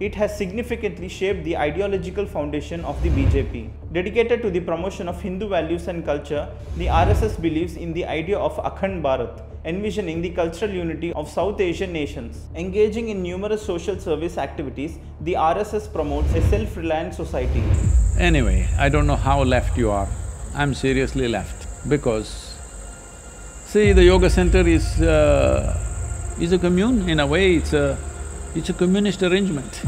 It has significantly shaped the ideological foundation of the BJP. Dedicated to the promotion of Hindu values and culture, the RSS believes in the idea of Akhand Bharat, envisioning the cultural unity of South Asian nations. Engaging in numerous social service activities, the RSS promotes a self-reliant society. Anyway, I don't know how left you are. I'm seriously left because, see, the yoga center is a commune in a way, it's a communist arrangement.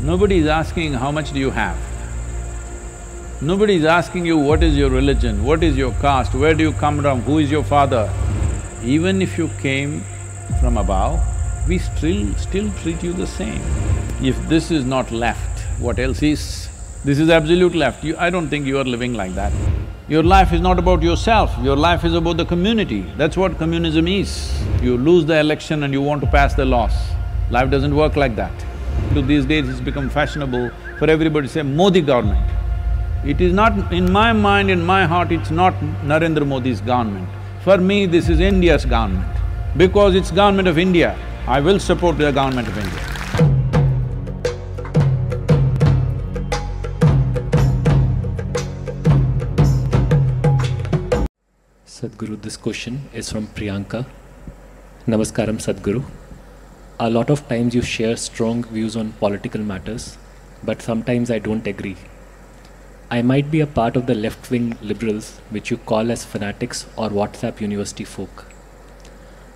Nobody is asking how much do you have. Nobody is asking you what is your religion, what is your caste, where do you come from, who is your father. Even if you came from above, we still treat you the same. If this is not left, what else is? This is absolute left. I don't think you are living like that. Your life is not about yourself, your life is about the community. That's what communism is. You lose the election and you want to pass the laws. Life doesn't work like that. To these days it's become fashionable for everybody to say, Modi government. It is not… in my mind, in my heart, it's not Narendra Modi's government. For me, this is India's government. Because it's government of India, I will support the government of India. Sadhguru, this question is from Priyanka. Namaskaram, Sadhguru. A lot of times you share strong views on political matters, but sometimes I don't agree. I might be a part of the left-wing liberals, which you call as fanatics or WhatsApp university folk.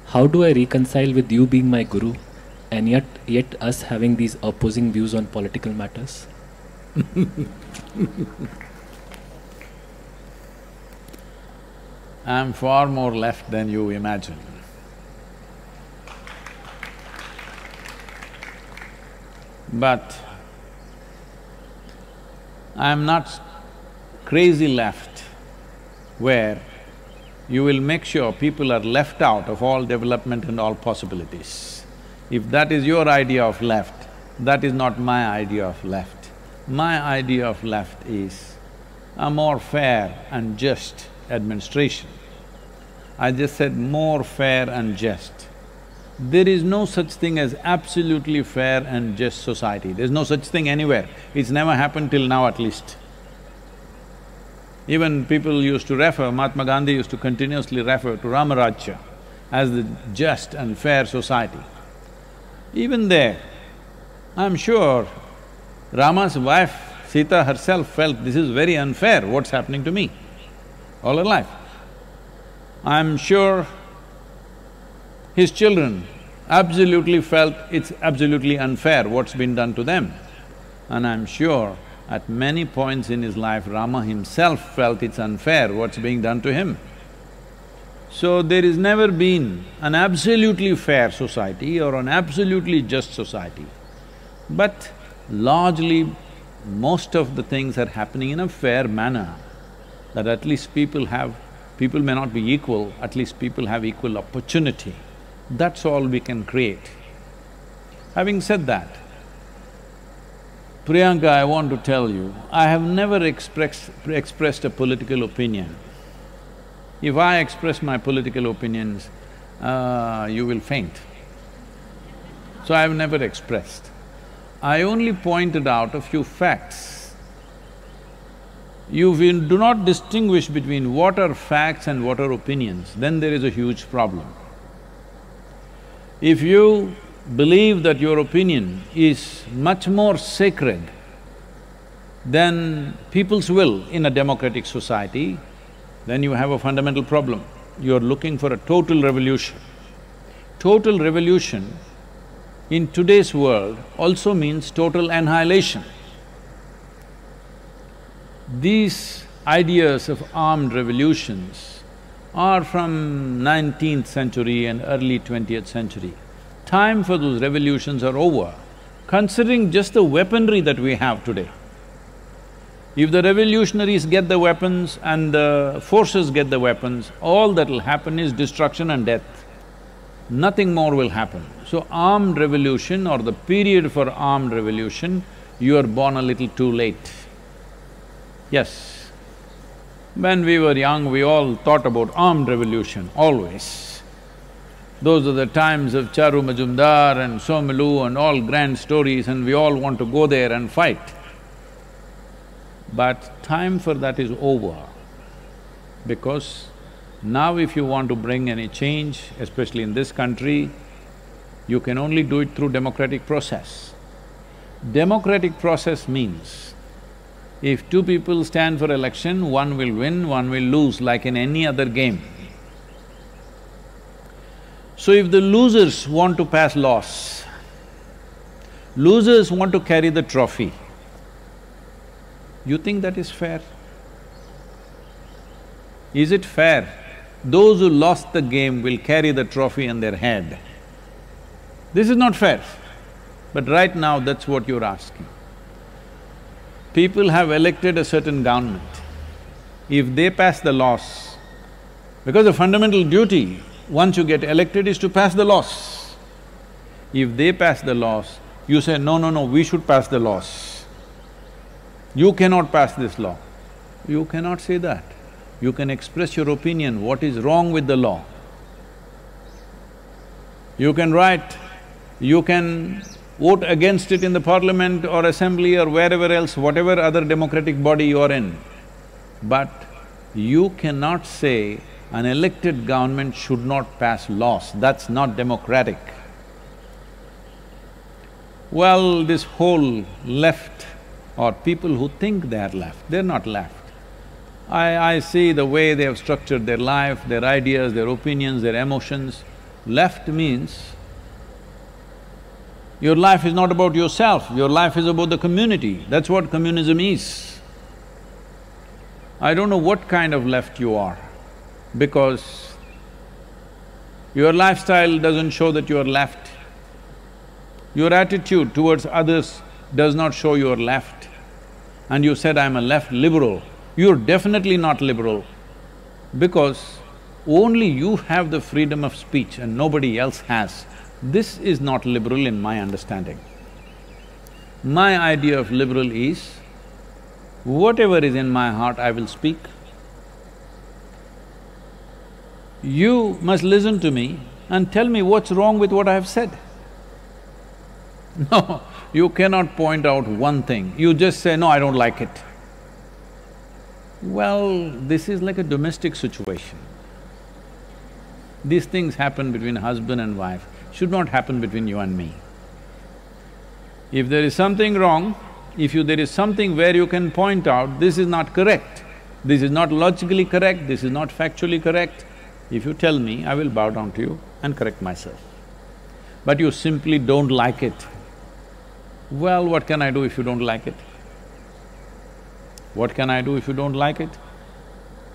How do I reconcile with you being my guru and yet us having these opposing views on political matters? I'm far more left than you imagine. But I'm not crazy left where you will make sure people are left out of all development and all possibilities. If that is your idea of left, that is not my idea of left. My idea of left is a more fair and just administration. I just said more fair and just. There is no such thing as absolutely fair and just society. There's no such thing anywhere. It's never happened till now at least. Even people used to refer, Mahatma Gandhi used to continuously refer to Ramarajya as the just and fair society. Even there, I'm sure Rama's wife, Sita herself felt this is very unfair, what's happening to me. All her life. I'm sure his children absolutely felt it's absolutely unfair what's been done to them. And I'm sure at many points in his life, Rama himself felt it's unfair what's being done to him. So there has never been an absolutely fair society or an absolutely just society. But largely, most of the things are happening in a fair manner. That at least people may not be equal, at least people have equal opportunity. That's all we can create. Having said that, Priyanka, I want to tell you, I have never expressed a political opinion. If I express my political opinions, you will faint. So I have never expressed. I only pointed out a few facts. You do not distinguish between what are facts and what are opinions, then there is a huge problem. If you believe that your opinion is much more sacred than people's will in a democratic society, then you have a fundamental problem. You are looking for a total revolution. Total revolution in today's world also means total annihilation. These ideas of armed revolutions are from 19th century and early 20th century. Time for those revolutions are over, considering just the weaponry that we have today. If the revolutionaries get the weapons and the forces get the weapons, all that will happen is destruction and death. Nothing more will happen. So armed revolution or the period for armed revolution, you are born a little too late. Yes, when we were young, we all thought about armed revolution, always. Those are the times of Charu Majumdar and Somalu and all grand stories, and we all want to go there and fight. But time for that is over, because now if you want to bring any change, especially in this country, you can only do it through democratic process. Democratic process means if two people stand for election, one will win, one will lose, like in any other game. So if the losers want to pass laws, losers want to carry the trophy, you think that is fair? Is it fair? Those who lost the game will carry the trophy on their head. This is not fair. But right now, that's what you're asking. People have elected a certain government. If they pass the laws, because the fundamental duty once you get elected is to pass the laws. If they pass the laws, you say, no, no, no, we should pass the laws. You cannot pass this law. You cannot say that. You can express your opinion, what is wrong with the law. You can write, you can vote against it in the parliament or assembly or wherever else, whatever other democratic body you are in. But you cannot say an elected government should not pass laws, that's not democratic. Well, this whole left or people who think they are left, they're not left. I see the way they have structured their life, their ideas, their opinions, their emotions. Left means your life is not about yourself, your life is about the community. That's what communism is. I don't know what kind of left you are, because your lifestyle doesn't show that you are left. Your attitude towards others does not show you are left. And you said, I'm a left liberal. You're definitely not liberal, because only you have the freedom of speech and nobody else has. This is not liberal in my understanding. My idea of liberal is, whatever is in my heart, I will speak. You must listen to me and tell me what's wrong with what I have said. No, you cannot point out one thing, you just say, no, I don't like it. Well, this is like a domestic situation. These things happen between husband and wife, should not happen between you and me. If there is something wrong, there is something where you can point out, this is not correct, this is not logically correct, this is not factually correct, if you tell me, I will bow down to you and correct myself. But you simply don't like it. Well, what can I do if you don't like it? What can I do if you don't like it?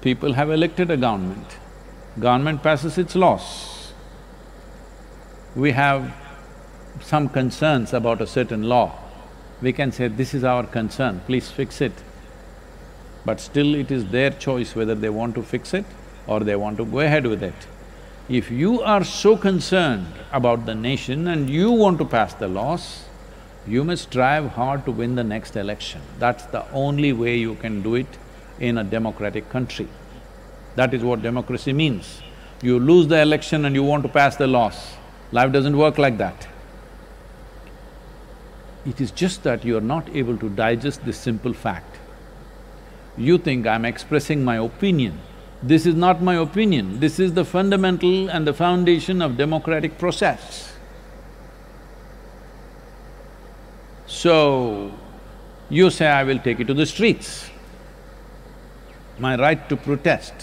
People have elected a government. Government passes its laws. We have some concerns about a certain law. We can say, this is our concern, please fix it. But still it is their choice whether they want to fix it or they want to go ahead with it. If you are so concerned about the nation and you want to pass the laws, you must strive hard to win the next election. That's the only way you can do it in a democratic country. That is what democracy means. You lose the election and you want to pass the laws. Life doesn't work like that. It is just that you are not able to digest this simple fact. You think I'm expressing my opinion. This is not my opinion, this is the fundamental and the foundation of democratic process. So, you say, I will take it to the streets, my right to protest.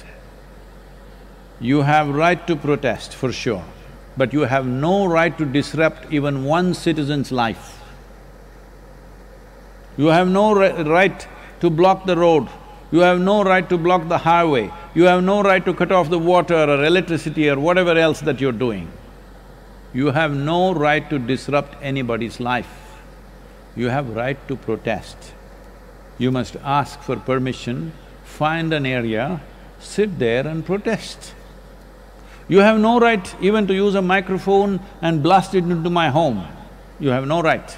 You have right to protest for sure, but you have no right to disrupt even one citizen's life. You have no right to block the road, you have no right to block the highway, you have no right to cut off the water or electricity or whatever else that you're doing. You have no right to disrupt anybody's life. You have right to protest. You must ask for permission, find an area, sit there and protest. You have no right even to use a microphone and blast it into my home. You have no right.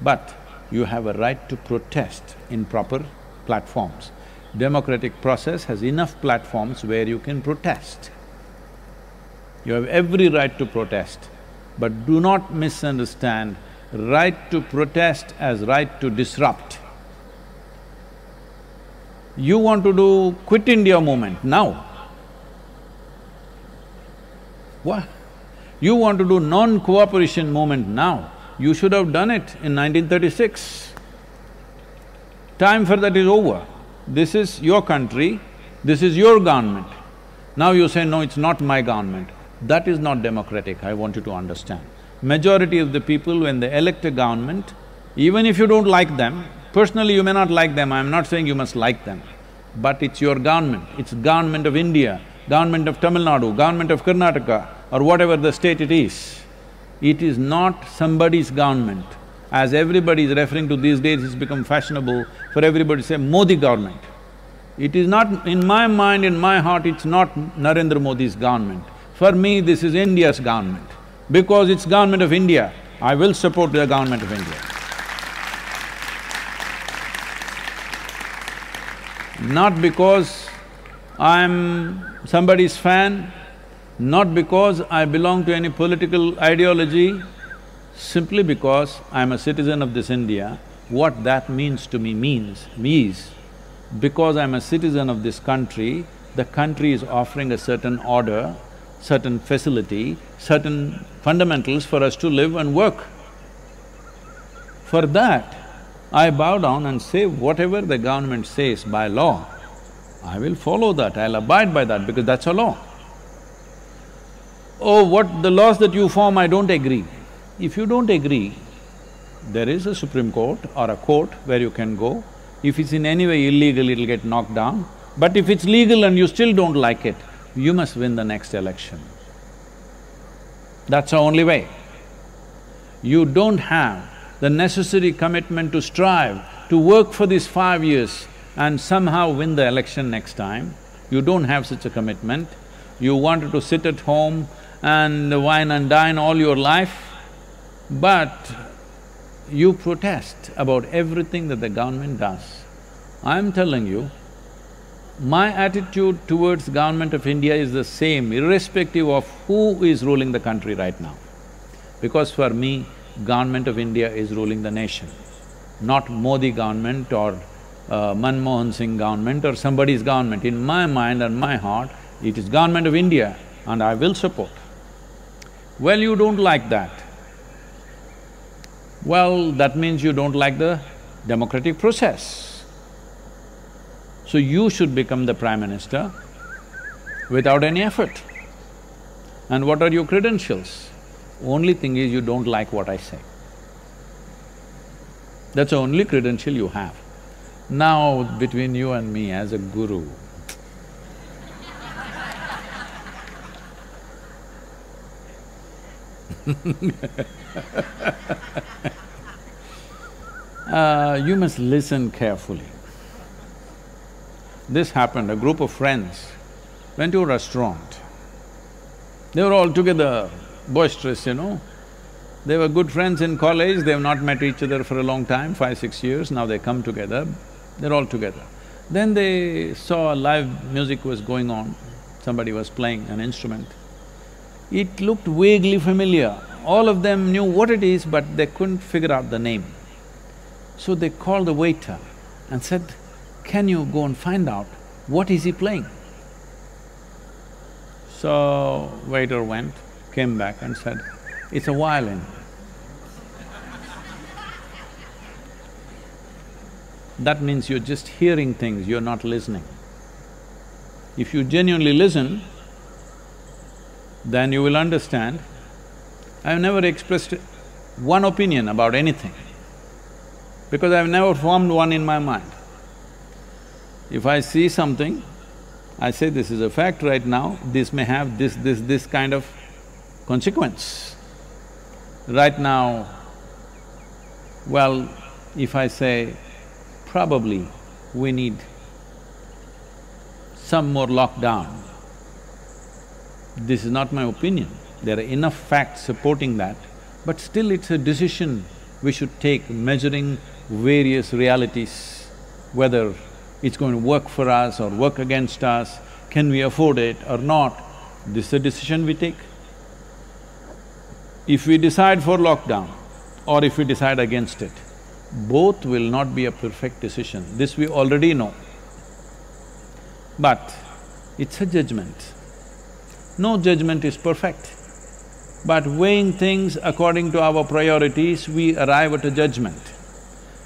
But you have a right to protest in proper platforms. Democratic process has enough platforms where you can protest. You have every right to protest, but do not misunderstand right to protest as right to disrupt. You want to do Quit India movement now. What? You want to do non-cooperation movement now. You should have done it in 1936. Time for that is over. This is your country, this is your government. Now you say, no, it's not my government. That is not democratic, I want you to understand. Majority of the people, when they elect a government, even if you don't like them, personally you may not like them, I'm not saying you must like them, but it's your government, it's government of India, government of Tamil Nadu, government of Karnataka, or whatever the state it is. It is not somebody's government. As everybody is referring to these days, it's become fashionable for everybody to say, Modi government. It is not… in my mind, in my heart, it's not Narendra Modi's government. For me, this is India's government. Because it's government of India, I will support the government of India. Not because I'm somebody's fan, not because I belong to any political ideology, simply because I'm a citizen of this India. What that means to me is, because I'm a citizen of this country, the country is offering a certain order, certain facility, certain fundamentals for us to live and work. For that, I bow down and say, whatever the government says by law, I will follow that, I'll abide by that because that's a law. Oh, what the laws that you form, I don't agree. If you don't agree, there is a Supreme Court or a court where you can go. If it's in any way illegal, it'll get knocked down. But if it's legal and you still don't like it, you must win the next election. That's the only way. You don't have the necessary commitment to strive, to work for these 5 years and somehow win the election next time. You don't have such a commitment. You wanted to sit at home and wine and dine all your life, but you protest about everything that the government does. I'm telling you, my attitude towards government of India is the same, irrespective of who is ruling the country right now. Because for me, government of India is ruling the nation, not Modi government or Manmohan Singh government or somebody's government. In my mind and my heart, it is government of India and I will support. Well, you don't like that. Well, that means you don't like the democratic process. So you should become the Prime Minister without any effort. And what are your credentials? Only thing is you don't like what I say. That's the only credential you have. Now, between you and me as a guru, you must listen carefully. This happened, a group of friends went to a restaurant. They were all together, boisterous, you know. They were good friends in college, they have not met each other for a long time, 5, 6 years, now they come together, they're all together. Then they saw live music was going on, somebody was playing an instrument. It looked vaguely familiar. All of them knew what it is, but they couldn't figure out the name. So they called the waiter and said, can you go and find out what is he playing? So waiter went, came back and said, it's a violin. That means you're just hearing things, you're not listening. If you genuinely listen, then you will understand. I've never expressed one opinion about anything because I've never formed one in my mind. If I see something, I say this is a fact right now, this may have this kind of consequence. Right now, well, if I say probably we need some more lockdown, this is not my opinion, there are enough facts supporting that, but still it's a decision we should take measuring various realities, whether it's going to work for us or work against us, can we afford it or not, this is a decision we take. If we decide for lockdown or if we decide against it, both will not be a perfect decision, this we already know. But it's a judgment. No judgment is perfect. But weighing things according to our priorities, we arrive at a judgment.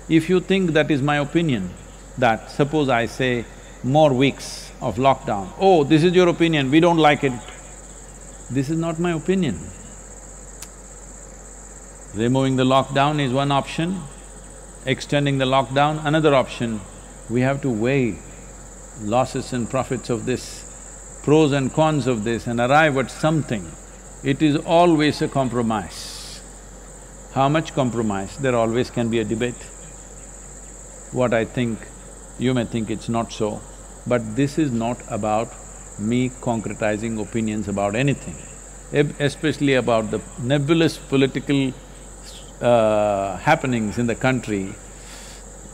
If you think that is my opinion, that suppose I say more weeks of lockdown, oh, this is your opinion, we don't like it. This is not my opinion. Removing the lockdown is one option, extending the lockdown another option. We have to weigh losses and profits of this, pros and cons of this, and arrive at something. It is always a compromise. How much compromise? There always can be a debate. What I think, you may think it's not so, but this is not about me concretizing opinions about anything, especially about the nebulous political happenings in the country.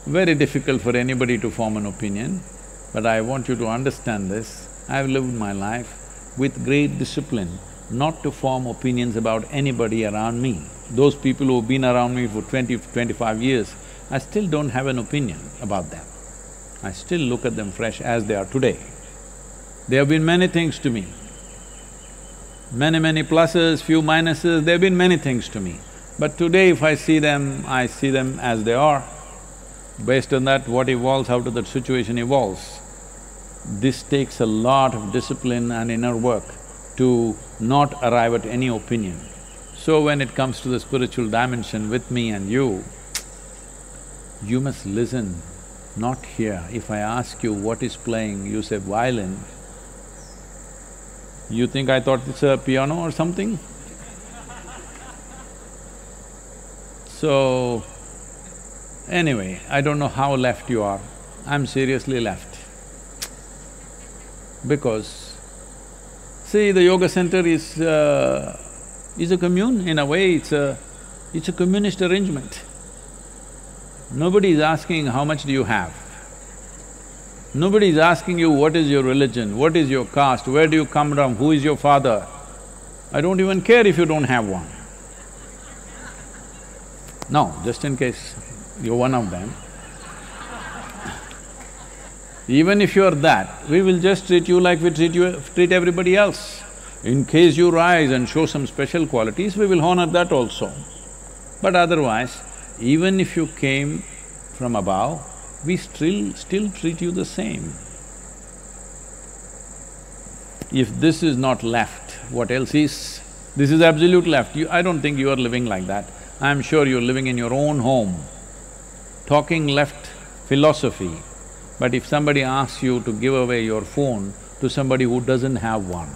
Very difficult for anybody to form an opinion, but I want you to understand this. I've lived my life with great discipline not to form opinions about anybody around me. Those people who've been around me for 20 to 25 years, I still don't have an opinion about them. I still look at them fresh as they are today. There have been many things to me. Many pluses, few minuses, there have been many things to me. But today if I see them as they are. Based on that, what evolves out of that situation evolves. This takes a lot of discipline and inner work to not arrive at any opinion. So when it comes to the spiritual dimension with me and you, you must listen, not hear. If I ask you what is playing, you say violin. You think I thought it's a piano or something? So, anyway, I don't know how left you are. I'm seriously left. Because, see, the yoga center is a commune, in a way it's a communist arrangement. Nobody is asking how much do you have. Nobody is asking you what is your religion, what is your caste, where do you come from, who is your father. I don't even care if you don't have one. No, just in case you're one of them. Even if you're that, we will just treat you like we treat everybody else. In case you rise and show some special qualities, we will honor that also. But otherwise, even if you came from above, we still treat you the same. If this is not left, what else is? This is absolute left. I don't think you are living like that. I'm sure you're living in your own home, talking left philosophy. But if somebody asks you to give away your phone to somebody who doesn't have one,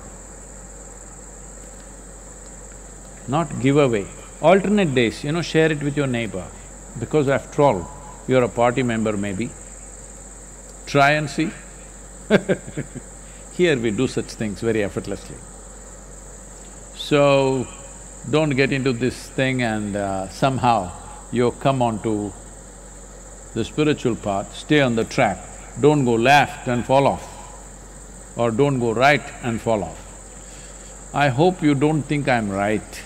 not give away, alternate days, you know, share it with your neighbor, because after all, you're a party member maybe. Try and see. Here we do such things very effortlessly. So, don't get into this thing and somehow you come onto the spiritual path, stay on the track, don't go left and fall off, or don't go right and fall off. I hope you don't think I'm right.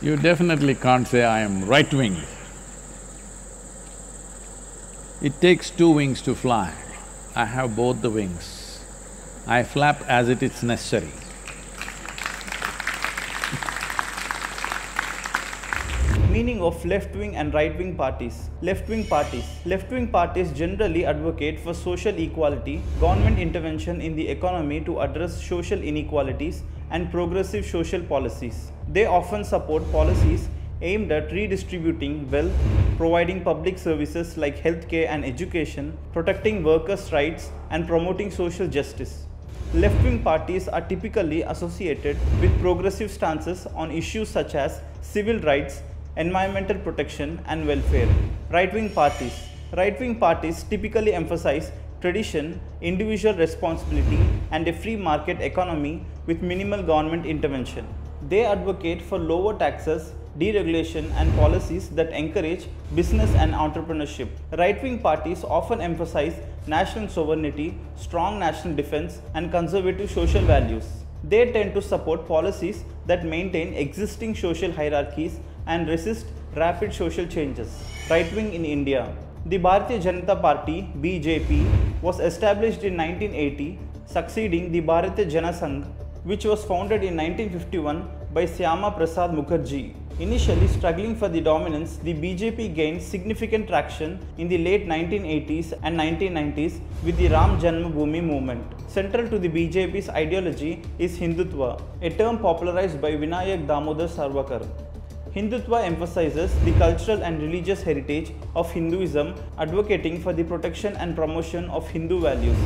You definitely can't say I am right-wing. It takes two wings to fly. I have both the wings. I flap as it is necessary. Meaning of left-wing and right-wing parties. Left-wing parties generally advocate for social equality, government intervention in the economy to address social inequalities, and progressive social policies. They often support policies aimed at redistributing wealth, providing public services like healthcare and education, protecting workers' rights, and promoting social justice. Left-wing parties are typically associated with progressive stances on issues such as civil rights, environmental protection and welfare. Right-wing parties typically emphasize tradition, individual responsibility and a free market economy with minimal government intervention. They advocate for lower taxes, deregulation and policies that encourage business and entrepreneurship. Right-wing parties often emphasize national sovereignty, strong national defense, and conservative social values. They tend to support policies that maintain existing social hierarchies and resist rapid social changes. Right-wing in India. The Bharatiya Janata Party (BJP) was established in 1980, succeeding the Bharatiya Janasang, which was founded in 1951 by Syama Prasad Mukherjee. Initially struggling for the dominance, the BJP gained significant traction in the late 1980s and 1990s with the Ram Janma Bhumi movement. Central to the BJP's ideology is Hindutva, a term popularized by Vinayak Damodar Sarvakar. Hindutva emphasizes the cultural and religious heritage of Hinduism, advocating for the protection and promotion of Hindu values.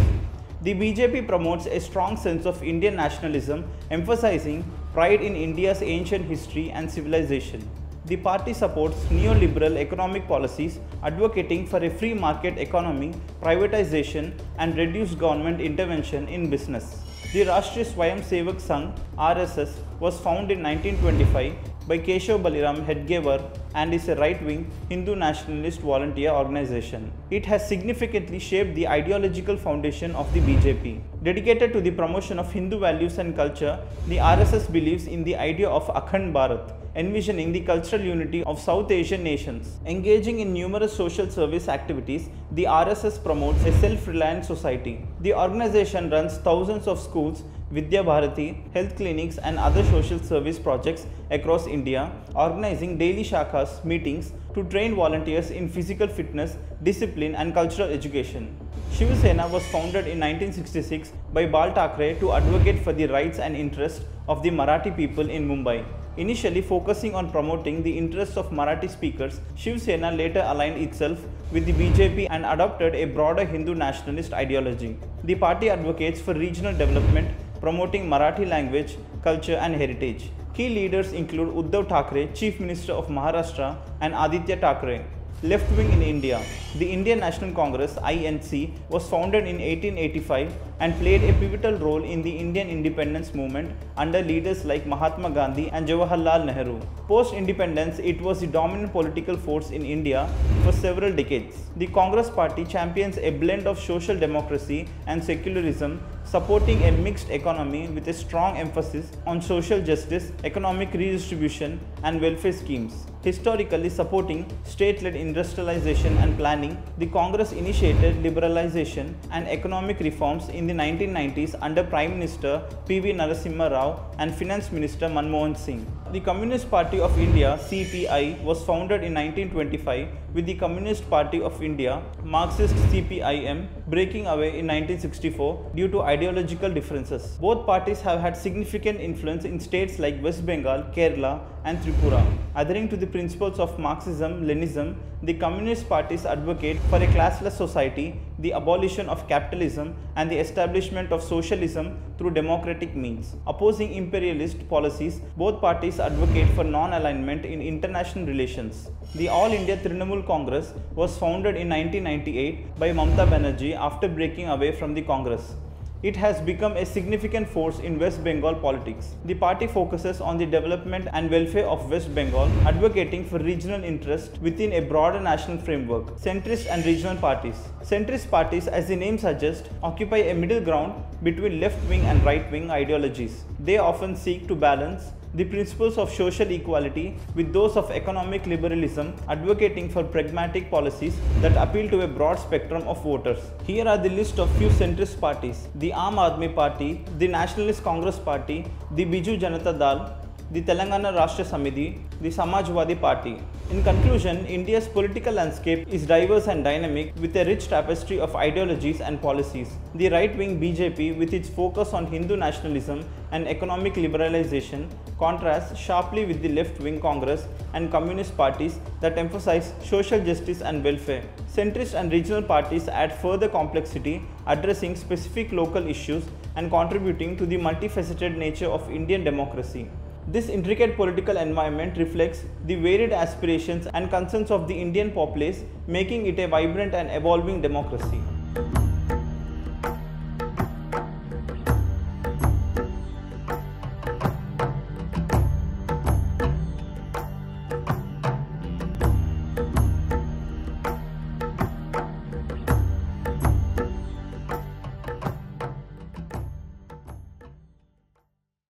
The BJP promotes a strong sense of Indian nationalism, emphasizing pride in India's ancient history and civilization. The party supports neoliberal economic policies, advocating for a free market economy, privatization, and reduced government intervention in business. The Rashtriya Swayamsevak Sangh (RSS) was founded in 1925. by Keshav Baliram Hedgewar and is a right-wing Hindu nationalist volunteer organization. It has significantly shaped the ideological foundation of the BJP. Dedicated to the promotion of Hindu values and culture, the RSS believes in the idea of Akhand Bharat, envisioning the cultural unity of South Asian nations. Engaging in numerous social service activities, the RSS promotes a self-reliant society. The organization runs thousands of schools, Vidya Bharati, health clinics and other social service projects across India, organizing daily shakhas meetings to train volunteers in physical fitness, discipline and cultural education. Shiv Sena was founded in 1966 by Bal Thackeray to advocate for the rights and interests of the Marathi people in Mumbai. Initially focusing on promoting the interests of Marathi speakers, Shiv Sena later aligned itself with the BJP and adopted a broader Hindu nationalist ideology. The party advocates for regional development, promoting Marathi language, culture and heritage. Key leaders include Uddhav Thackeray, Chief Minister of Maharashtra, and Aditya Thackeray. Left wing in India. The Indian National Congress (INC) was founded in 1885 and played a pivotal role in the Indian independence movement under leaders like Mahatma Gandhi and Jawaharlal Nehru. Post-independence, it was the dominant political force in India for several decades. The Congress party champions a blend of social democracy and secularism, supporting a mixed economy with a strong emphasis on social justice, economic redistribution, and welfare schemes. Historically supporting state-led industrialization and planning, the Congress initiated liberalization and economic reforms in the 1990s under Prime Minister P.V. Narasimha Rao and Finance Minister Manmohan Singh. The Communist Party of India (CPI) was founded in 1925 with the Communist Party of India (Marxist CPI-M) breaking away in 1964 due to ideological differences. Both parties have had significant influence in states like West Bengal, Kerala, and Tripura. Adhering to the principles of Marxism-Leninism, the Communist parties advocate for a classless society, the abolition of capitalism, and the establishment of socialism through democratic means. Opposing imperialist policies, both parties advocate for non-alignment in international relations. The All India Trinamool Congress was founded in 1998 by Mamata Banerjee after breaking away from the Congress. It has become a significant force in West Bengal politics. The party focuses on the development and welfare of West Bengal, advocating for regional interests within a broader national framework. Centrist and regional parties. Centrist parties, as the name suggests, occupy a middle ground between left-wing and right-wing ideologies. They often seek to balance the principles of social equality with those of economic liberalism, advocating for pragmatic policies that appeal to a broad spectrum of voters. Here are the list of few centrist parties: the Aam Aadmi Party, the Nationalist Congress Party, the Biju Janata Dal, the Telangana Rashtra Samiti, the Samajwadi Party. In conclusion, India's political landscape is diverse and dynamic with a rich tapestry of ideologies and policies. The right-wing BJP, with its focus on Hindu nationalism and economic liberalization, contrasts sharply with the left-wing Congress and communist parties that emphasize social justice and welfare. Centrist and regional parties add further complexity, addressing specific local issues and contributing to the multifaceted nature of Indian democracy. This intricate political environment reflects the varied aspirations and concerns of the Indian populace, making it a vibrant and evolving democracy.